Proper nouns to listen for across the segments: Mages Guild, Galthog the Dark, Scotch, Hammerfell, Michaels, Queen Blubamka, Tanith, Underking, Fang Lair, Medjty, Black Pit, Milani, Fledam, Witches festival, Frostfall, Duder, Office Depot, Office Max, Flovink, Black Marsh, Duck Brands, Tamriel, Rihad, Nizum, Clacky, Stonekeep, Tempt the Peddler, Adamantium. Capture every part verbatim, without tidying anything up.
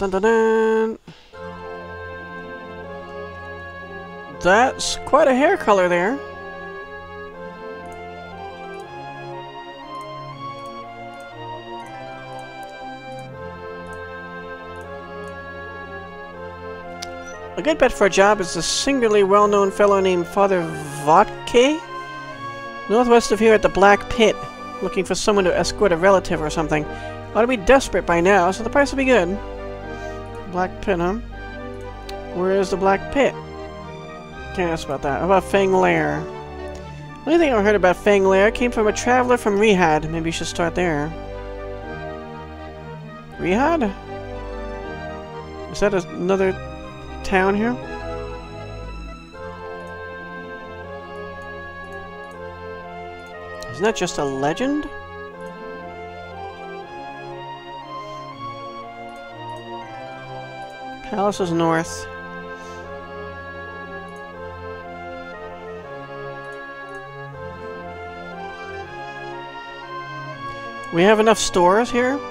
Dun, dun, dun. That's quite a hair color there. A good bet for a job is the singularly well-known fellow named Father Votke, northwest of here at the Black Pit, looking for someone to escort a relative or something. Ought to be desperate by now, so the price will be good. Black Pit, huh? Where is the Black Pit? Can't ask about that. How about Fang Lair? The only thing I heard about Fang Lair came from a traveler from Rihad. Maybe you should start there. Rihad? Is that another town here? Isn't that just a legend? Palace is north. We have enough stores here? I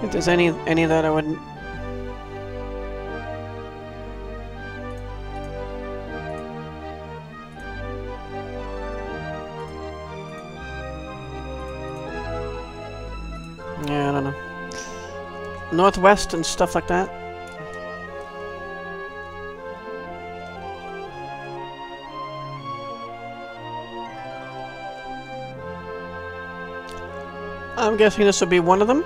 think there's any any that I wouldn't. Yeah, I don't know. Northwest and stuff like that. I'm guessing this will be one of them.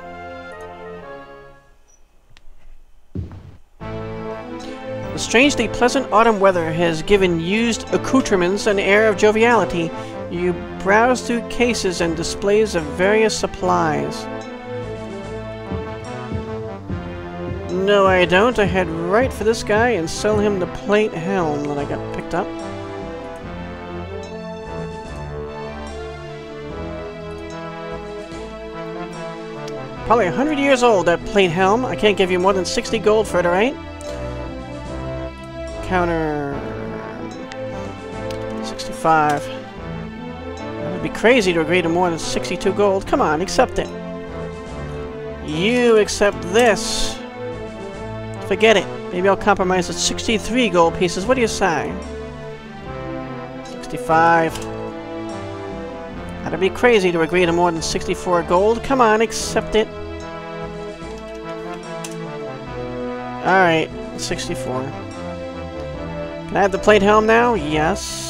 The strangely pleasant autumn weather has given used accoutrements an air of joviality. You browse through cases and displays of various supplies. No, I don't. I head right for this guy and sell him the plate helm that I got picked up. Probably a hundred years old, that plate helm. I can't give you more than sixty gold for it, alright? Counter... sixty-five. It'd be crazy to agree to more than sixty-two gold. Come on, accept it. You accept this. Forget it. Maybe I'll compromise at sixty-three gold pieces. What do you say? sixty-five. That'd be crazy to agree to more than sixty-four gold. Come on, accept it. Alright, sixty-four. Can I have the plate helm now? Yes.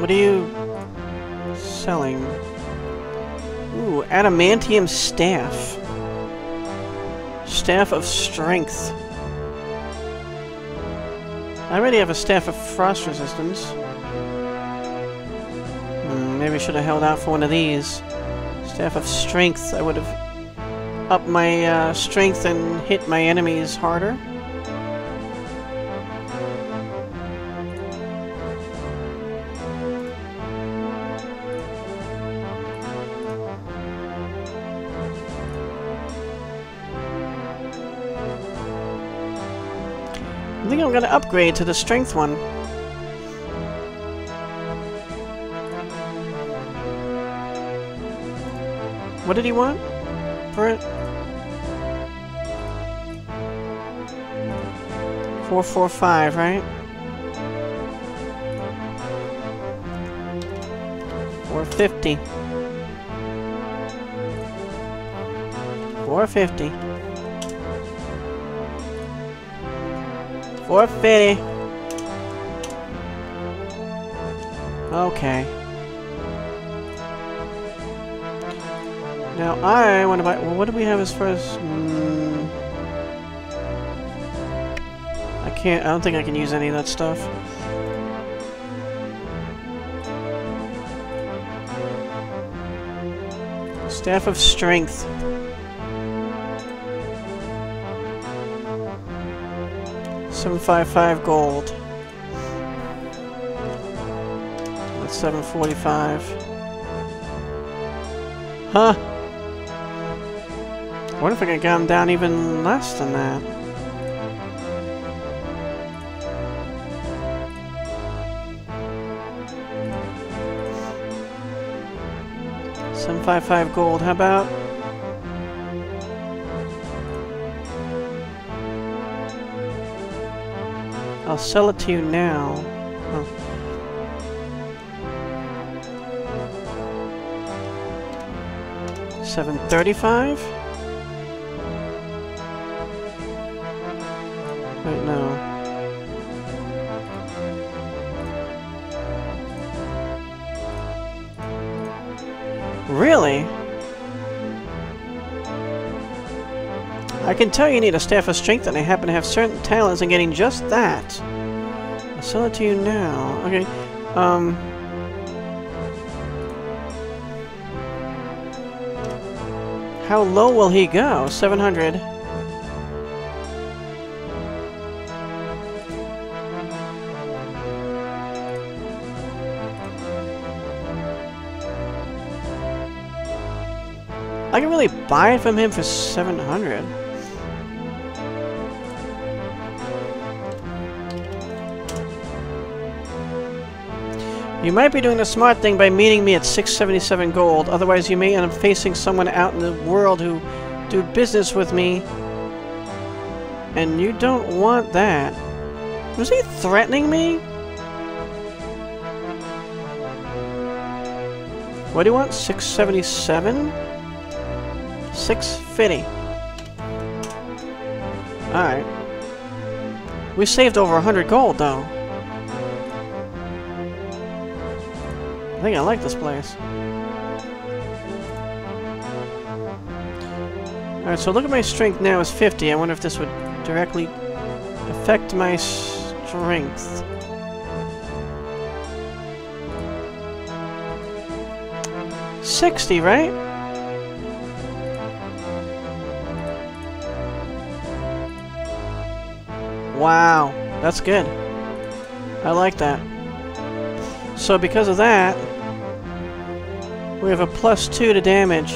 What are you selling? Ooh, adamantium staff. Staff of strength. I already have a staff of frost resistance. Hmm, maybe I should have held out for one of these. Staff of strength. I would have upped my uh, strength and hit my enemies harder. I think I'm going to upgrade to the strength one. What did he want for it? four four five, right? four fifty. four fifty. four fifty. Okay. Now I want to buy. Well, what do we have as first? Mm. I can't. I don't think I can use any of that stuff. Staff of Strength. seven fifty-five gold. Let's seven forty-five. Huh. I wonder if I could get him down even less than that. seven fifty-five gold, how about? I'll sell it to you now. Oh. seven thirty-five? Wait, no. Really? I can tell you need a staff of strength, and I happen to have certain talents in getting just that. I'll sell it to you now. Okay. Um. How low will he go? seven hundred. I can really buy it from him for seven hundred. You might be doing the smart thing by meeting me at six seventy-seven gold. Otherwise, you may end up facing someone out in the world who do business with me. And you don't want that. Was he threatening me? What do you want? six seventy-seven? six fifty. Alright. We saved over one hundred gold, though. I think I like this place. Alright, so look at my strength now is fifty. I wonder if this would directly affect my strength. sixty, right? Wow, that's good. I like that. So because of that, we have a plus two to damage.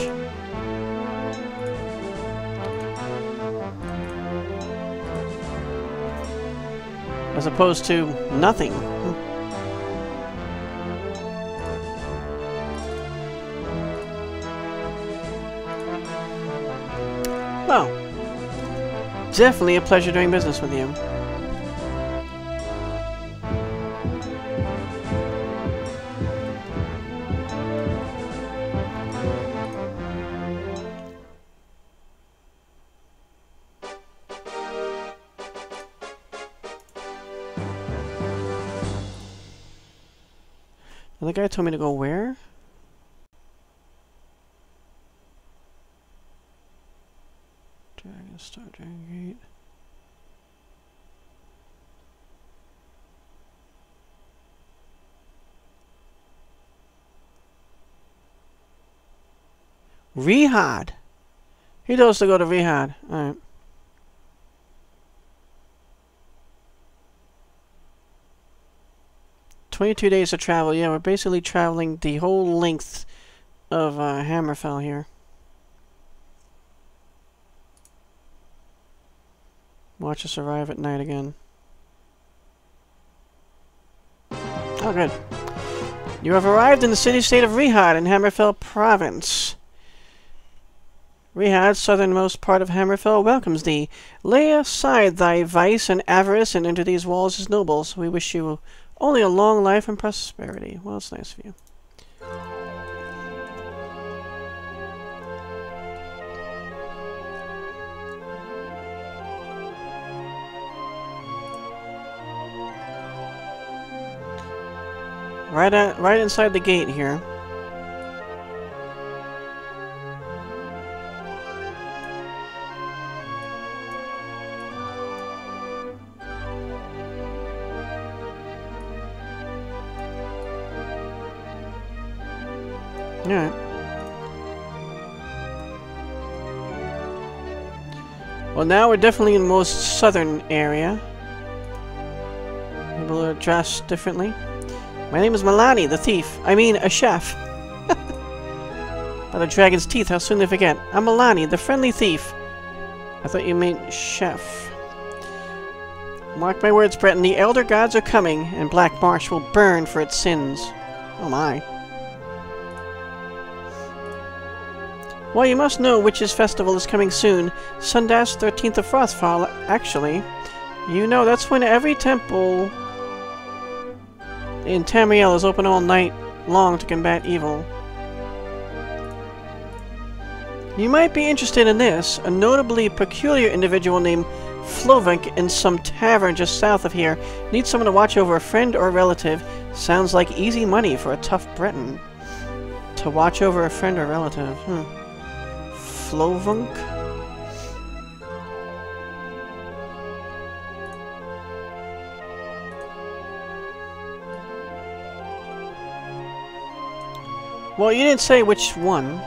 As opposed to nothing. Well, definitely a pleasure doing business with you. The guy told me to go where? Dragon Star, Dragon Gate. Rihad! He knows to go to Rihad. Alright. twenty-two days of travel. Yeah, we're basically traveling the whole length of uh, Hammerfell here. Watch us arrive at night again. Oh, good. You have arrived in the city-state of Rihad in Hammerfell province. Rihad, southernmost part of Hammerfell, welcomes thee. Lay aside thy vice and avarice and enter these walls as nobles. We wish you only a long life and prosperity. Well, it's nice of you. Right at, right inside the gate here. Alright. Well, now we're definitely in the most southern area. Able to dress differently. My name is Milani, the thief. I mean, a chef. By the dragon's teeth, how soon they forget. I'm Milani, the friendly thief. I thought you meant chef. Mark my words, Breton. The elder gods are coming, and Black Marsh will burn for its sins. Oh my. Well, you must know Witches Festival is coming soon. Sunday's thirteenth of Frostfall, actually. You know, that's when every temple in Tamriel is open all night long to combat evil. You might be interested in this. A notably peculiar individual named Flovink in some tavern just south of here needs someone to watch over a friend or a relative. Sounds like easy money for a tough Breton. To watch over a friend or relative. Hmm. Flovink? Well, you didn't say which one.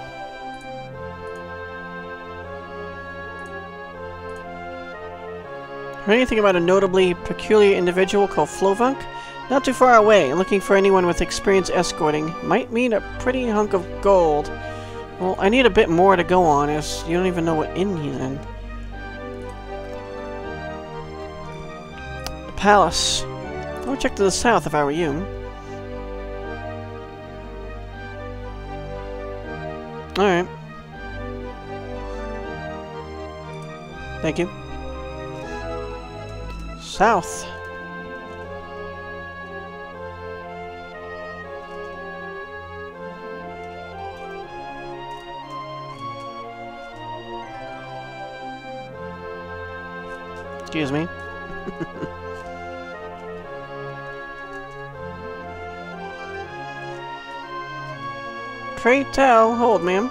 Heard anything about a notably peculiar individual called Flovink? Not too far away, looking for anyone with experience escorting. Might mean a pretty hunk of gold. Well, I need a bit more to go on, as you don't even know what inn he's in. The palace. I would check to the south if I were you. Alright. Thank you. South. Excuse me. Pray tell. Hold, ma'am.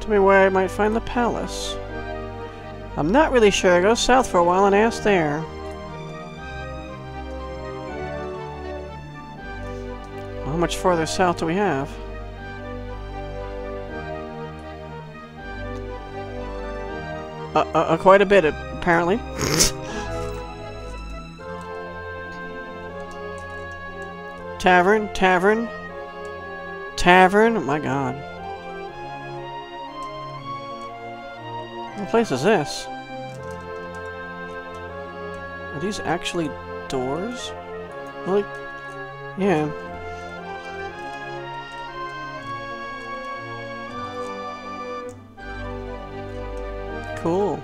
Tell me where I might find the palace. I'm not really sure. I go south for a while and ask there. Well, how much farther south do we have? Uh, uh, uh quite a bit, apparently. Tavern, tavern, tavern. Oh my God. What place is this? Are these actually doors? Like, yeah. Cool.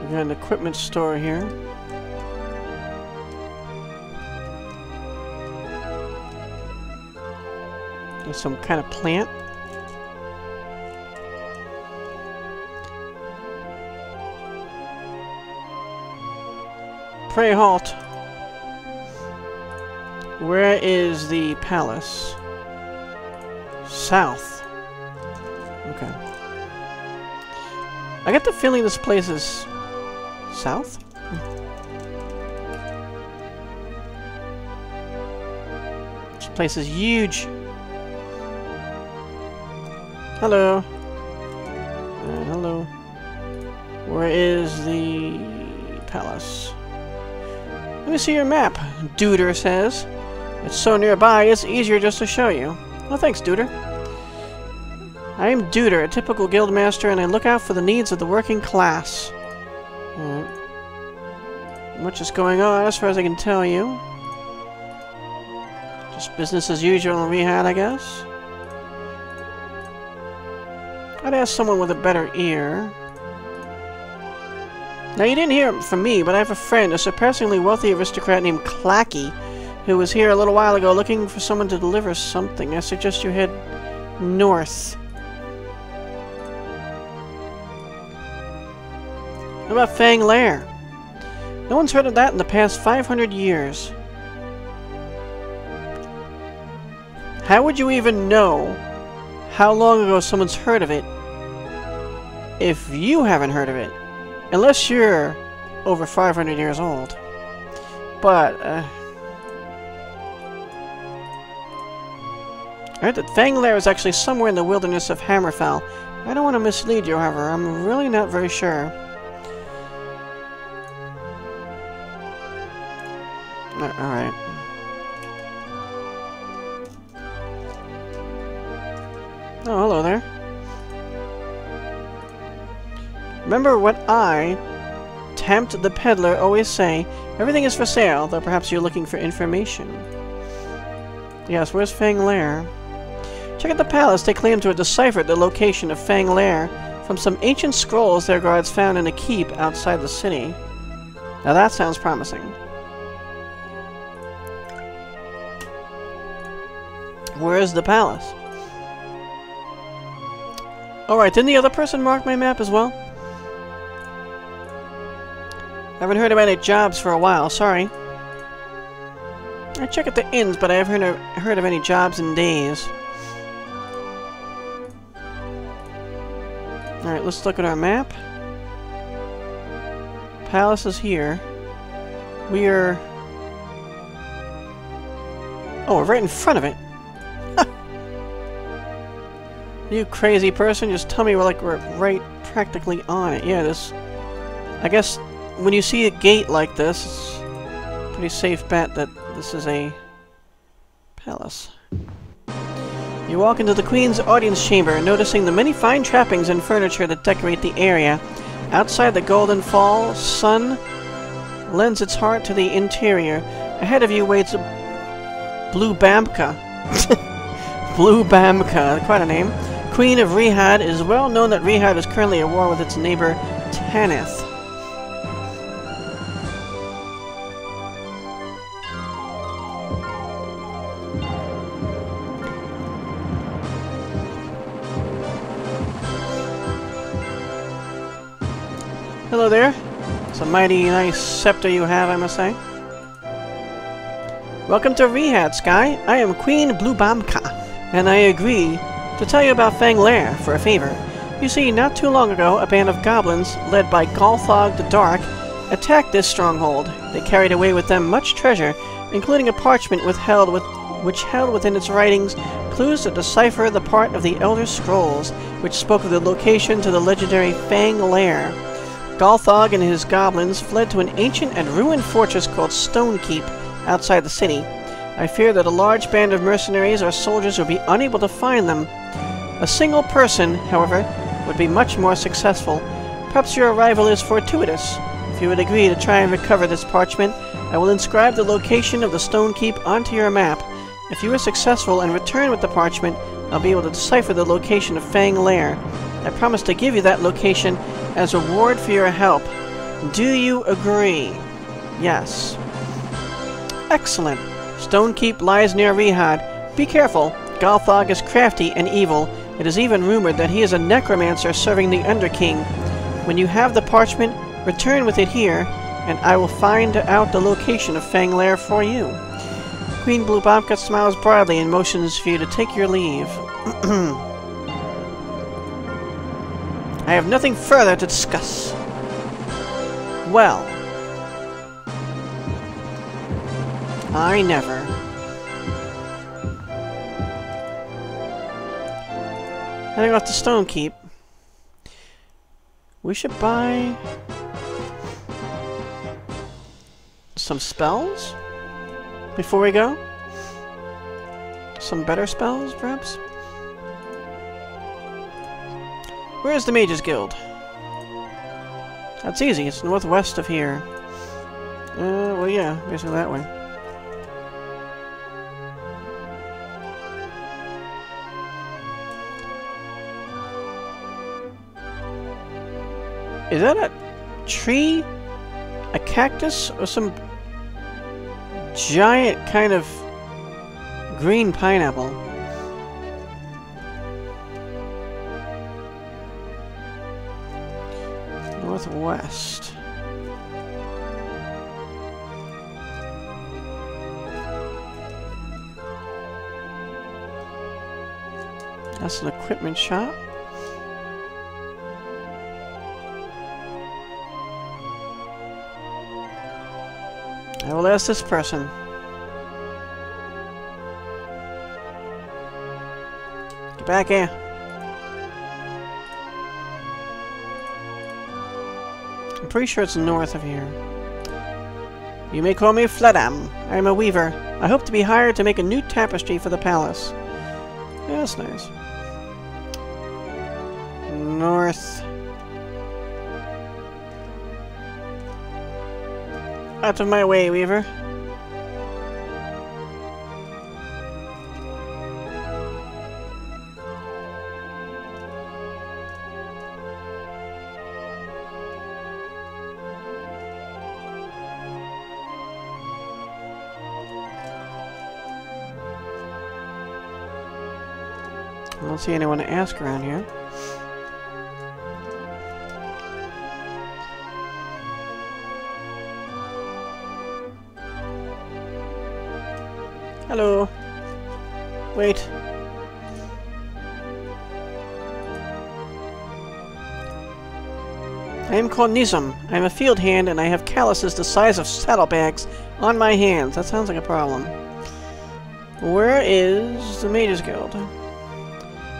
We got an equipment store here. There's some kind of plant. Pray halt. Where is the palace? South. Okay. I got the feeling this place is... south? This place is huge. Hello. Uh, hello. Where is the palace? Let me see your map, Duder says. It's so nearby, it's easier just to show you. Well, thanks, Duder. I am Duder, a typical guildmaster, and I look out for the needs of the working class. Much is going on, as far as I can tell you. Just business as usual in Rihad, I guess. I'd ask someone with a better ear. Now, you didn't hear from me, but I have a friend, a surpassingly wealthy aristocrat named Clacky, who was here a little while ago looking for someone to deliver something. I suggest you head north. What about Fang Lair? No one's heard of that in the past five hundred years. How would you even know how long ago someone's heard of it if you haven't heard of it? Unless you're over five hundred years old. But, uh... I heard that Fang Lair is actually somewhere in the wilderness of Hammerfell. I don't want to mislead you, however. I'm really not very sure. Uh, Alright. Oh, hello there. Remember what I, Tempt the Peddler, always say. Everything is for sale, though perhaps you're looking for information. Yes, where's Fang Lair? Check out the palace. They claim to have deciphered the location of Fang Lair from some ancient scrolls their guards found in a keep outside the city. Now that sounds promising. Where is the palace? Alright, didn't the other person mark my map as well? I haven't heard about any jobs for a while, sorry. I check at the inns, but I haven't heard of, heard of any jobs in days. Alright, let's look at our map. Palace is here. We are... Oh, we're right in front of it. You crazy person, just tell me we're like we're right practically on it. Yeah, this... I guess... When you see a gate like this, it's a pretty safe bet that this is a palace. You walk into the Queen's audience chamber, noticing the many fine trappings and furniture that decorate the area. Outside the golden fall, sun lends its heart to the interior. Ahead of you waits a Blubamka. Blubamka, quite a name. Queen of Rihad. It is well known that Rihad is currently at war with its neighbor Tanith. Hello there. It's a mighty nice scepter you have, I must say. Welcome to Rihad, Sky. I am Queen Blubamka, and I agree to tell you about Fang Lair for a favor. You see, not too long ago, a band of goblins, led by Galthog the Dark, attacked this stronghold. They carried away with them much treasure, including a parchment withheld with, which held within its writings clues to decipher the part of the Elder Scrolls, which spoke of the location to the legendary Fang Lair. Galthog and his goblins fled to an ancient and ruined fortress called Stonekeep outside the city. I fear that a large band of mercenaries or soldiers will be unable to find them. A single person, however, would be much more successful. Perhaps your arrival is fortuitous. If you would agree to try and recover this parchment, I will inscribe the location of the Stonekeep onto your map. If you are successful and return with the parchment, I'll be able to decipher the location of Fang Lair. I promise to give you that location as a reward for your help. Do you agree? Yes. Excellent. Stonekeep lies near Rihad. Be careful. Galthog is crafty and evil. It is even rumored that he is a necromancer serving the Underking. When you have the parchment, return with it here, and I will find out the location of Fang Lair for you. Queen Blubamka smiles broadly and motions for you to take your leave. I have nothing further to discuss. Well. I never. Heading off to Stonekeep. We should buy... some spells? Before we go? Some better spells, perhaps? Where is the Mages Guild? That's easy, it's northwest of here. Uh, well, yeah, basically that way. Is that a tree? A cactus? Or some giant kind of green pineapple? Northwest. That's an equipment shop. I will ask this person. Get back here. I'm pretty sure it's north of here. You may call me Fledam. I am a weaver. I hope to be hired to make a new tapestry for the palace. Yeah, that's nice. North. Out of my way, weaver. I don't see anyone to ask around here. Hello. Wait. I am called Nizum. I am a field hand and I have calluses the size of saddlebags on my hands. That sounds like a problem. Where is the Mages Guild?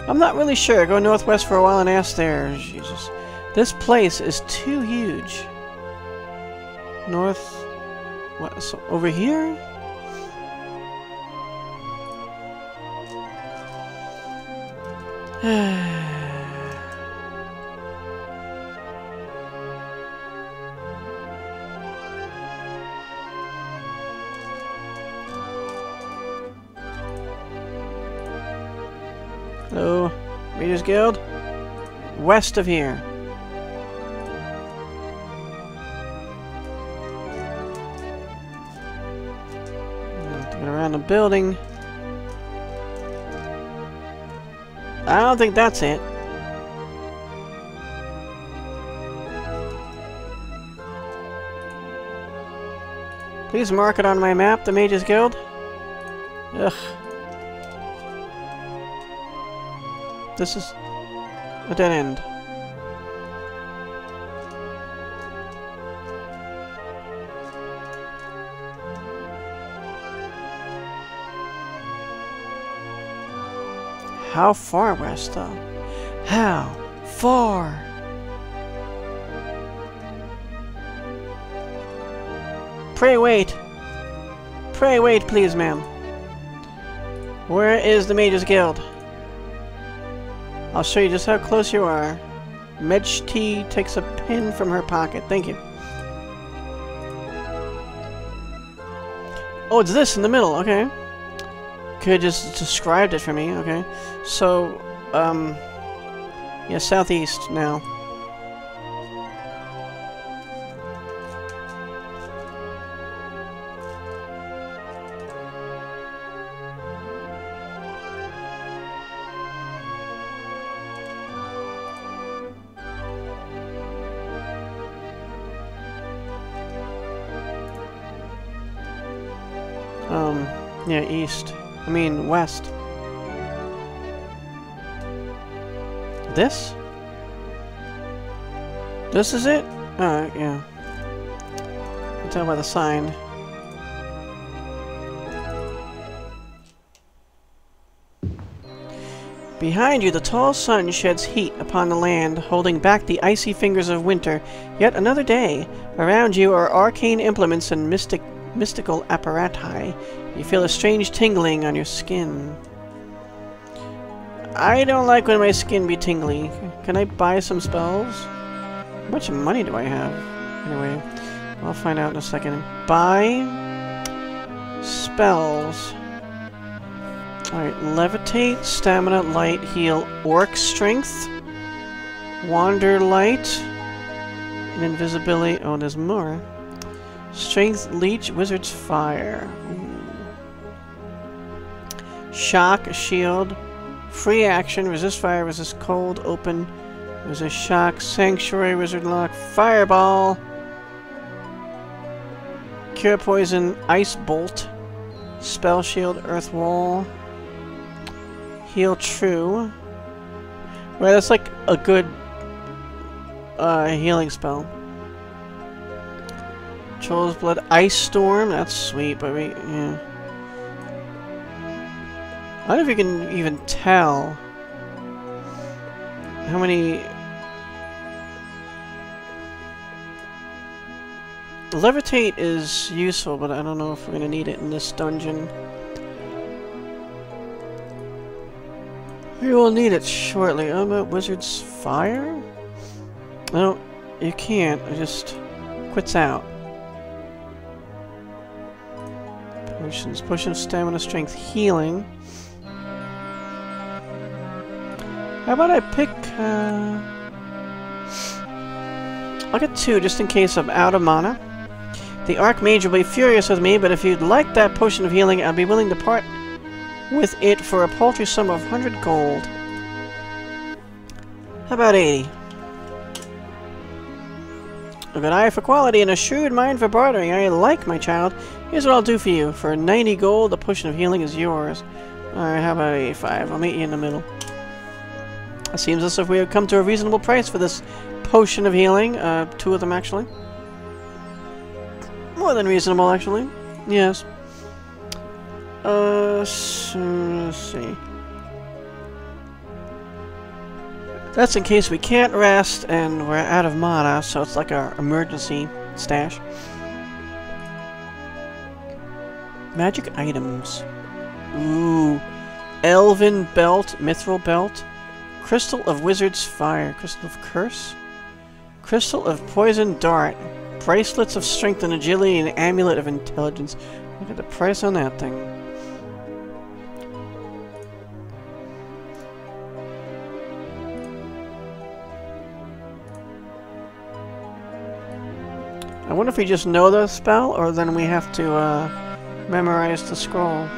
I'm not really sure. Go northwest for a while and ask there. Jesus. This place is too huge. North... What? So over here? Hello, Mages Guild. West of here. Have to get around the building. I don't think that's it. Please mark it on my map, the Mages Guild. Ugh. This is a dead end. How far west, though? How far? Pray wait. Pray wait, please, ma'am. Where is the Mages Guild? I'll show you just how close you are. Medjty takes a pin from her pocket. Thank you. Oh, it's this in the middle. Okay. Could have just described it for me. Okay. So, um... yeah, southeast now. Um, yeah, east. I mean, west. This? This is it? Oh, yeah. I can tell by the sign. Behind you, the tall sun sheds heat upon the land, holding back the icy fingers of winter. Yet another day. Around you are arcane implements and mystic... mystical apparati. You feel a strange tingling on your skin. I don't like when my skin be tingly. Can I buy some spells? How much money do I have? Anyway, I'll find out in a second. Buy spells. Alright, levitate, stamina, light, heal, orc strength, wander light, and invisibility. Oh, there's more. Strength, leech, wizard's fire. Ooh. Shock, shield, free action, resist fire, resist cold, open, resist shock, sanctuary, wizard lock, fireball, cure poison, ice bolt, spell shield, earth wall, heal true. Right, that's like a good uh, healing spell. Troll's blood, ice storm. That's sweet, but we, yeah. I don't know if you can even tell How many... Levitate is useful, but I don't know if we're gonna need it in this dungeon. We will need it shortly. Oh, but Wizard's Fire? No, you can't. It just quits out. Potions. Potion of Stamina, Strength, Healing. How about I pick... Uh, I'll get two, just in case I'm out of mana. The Archmage will be furious with me, but if you'd like that Potion of Healing, I'd be willing to part with it for a paltry sum of one hundred gold. How about eighty? A good eye for quality and a shrewd mind for bartering. I like my child. Here's what I'll do for you. For ninety gold, the Potion of Healing is yours. Alright, how about eighty-five? I'll meet you in the middle. It seems as if we have come to a reasonable price for this Potion of Healing. Uh, two of them, actually. More than reasonable, actually. Yes. Uh, so, let's see. That's in case we can't rest and we're out of mana, so it's like our emergency stash. Magic items. Ooh. Elven Belt, Mithril Belt. Crystal of Wizard's Fire. Crystal of Curse. Crystal of Poison Dart. Bracelets of Strength and Agility and Amulet of Intelligence. Look at the price on that thing. I wonder if we just know the spell, or then we have to uh, memorize the scroll.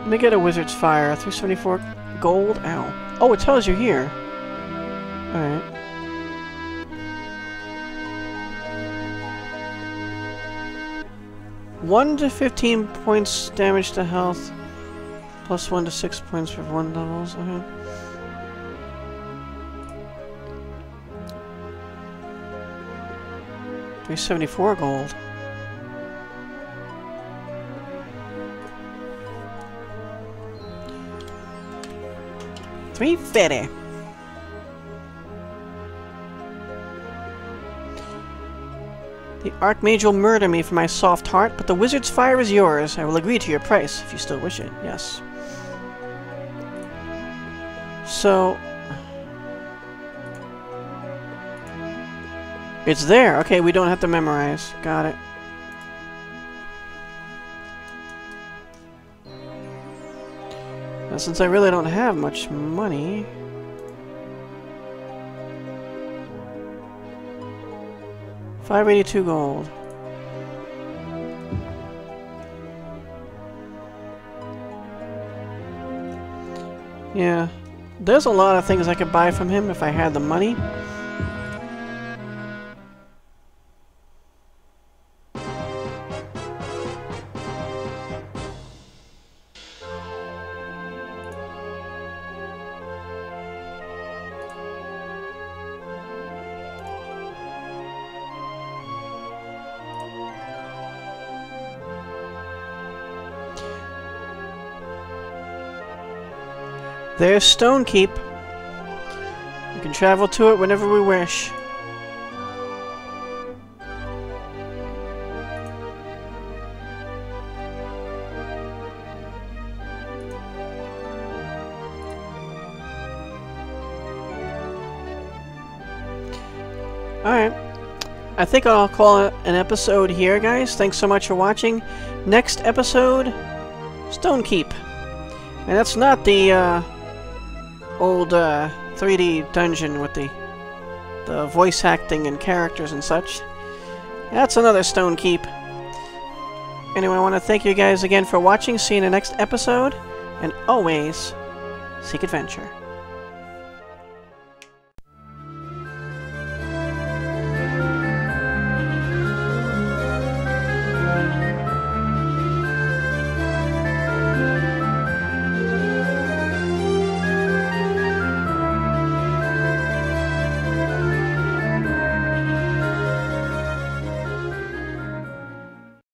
Let me get a Wizard's Fire. three seventy-four gold. Ow. Oh, it tells you here. Alright. one to fifteen points damage to health, plus one to six points for one levels. Okay. three seventy-four gold. three fifty. The Archmage will murder me for my soft heart, but the Wizard's Fire is yours. I will agree to your price, if you still wish it. Yes. So... It's there! Okay, we don't have to memorize. Got it. Now, since I really don't have much money... five eighty-two gold. Yeah. There's a lot of things I could buy from him if I had the money. There's Stonekeep. We can travel to it whenever we wish. Alright. I think I'll call it an episode here, guys. Thanks so much for watching. Next episode, Stonekeep. And that's not the, uh... old uh, three D dungeon with the the voice acting and characters and such. That's another Stonekeep. Anyway, I want to thank you guys again for watching. See you in the next episode, and always seek adventure.